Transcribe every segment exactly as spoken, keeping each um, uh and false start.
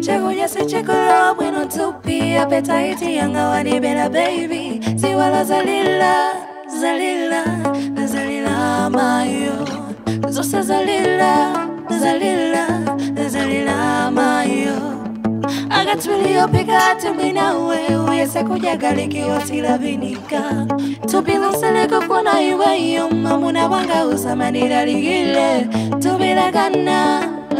Chakula si chakula wino tupi appetite yanga wanibena baby. Si wala zalila, zalila, zalila mayo. Zosa zalila, zalila, zalila mayo. Agatuliopika tumina wewe yesa kujagaliki wasilavinika. Tupila mseleko kuna iwe yuma muna wanga usamani laligile. Tupila gana,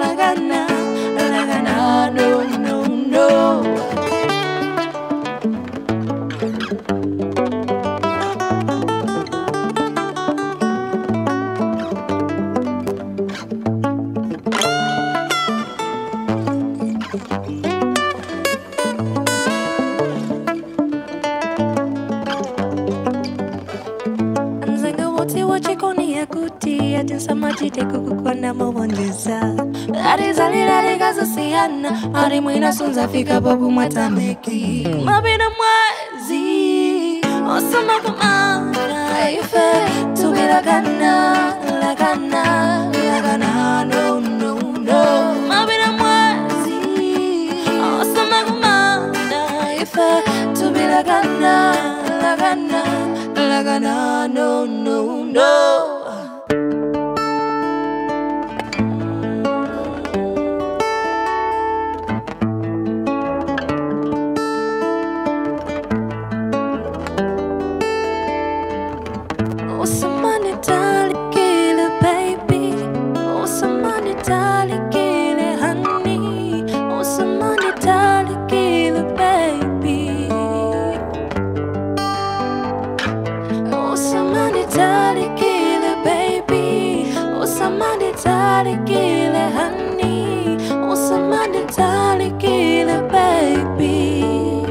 la gana, la gana. No, no, no. Samajite kukukona mwondeza Arizalira ligazo siyana Arimu inasunza fika bobu mwatameki Mabina mwezi osama kumana ife. Tubila gana, la gana, la gana, no, no, no. Mabina mwezi osama kumana ife. Tubila gana, la gana, la gana, no, no, no. To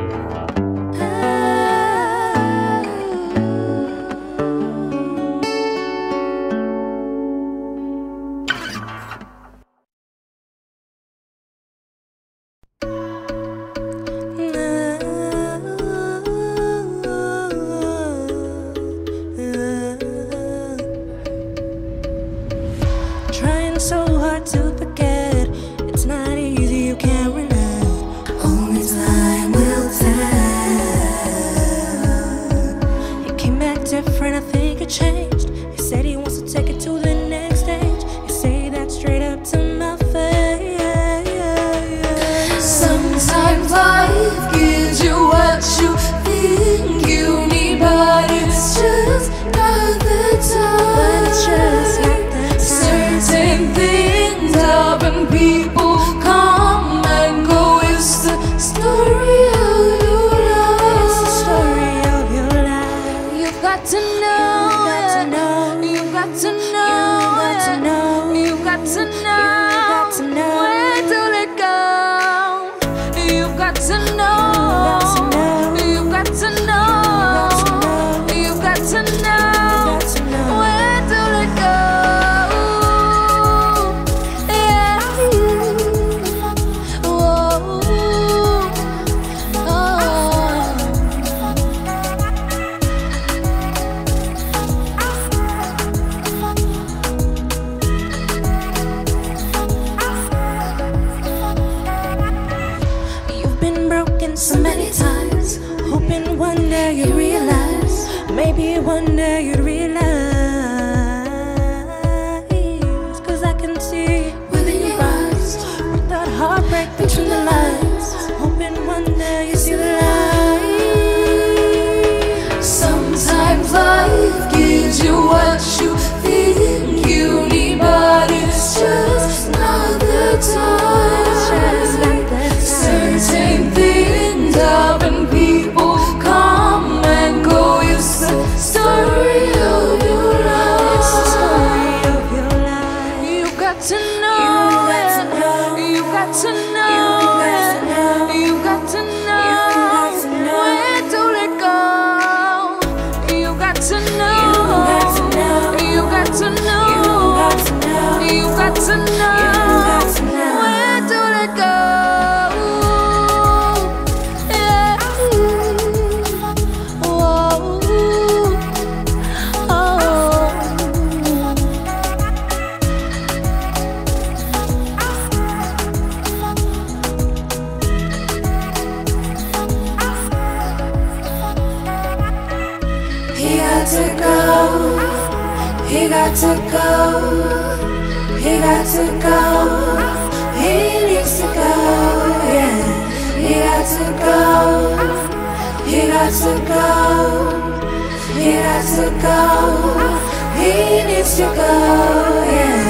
know, you got to know, you got to know. to go, he got to go, he got to go, he needs to go, yeah. He got to go, he got to go, he got to go, he needs to go, yeah.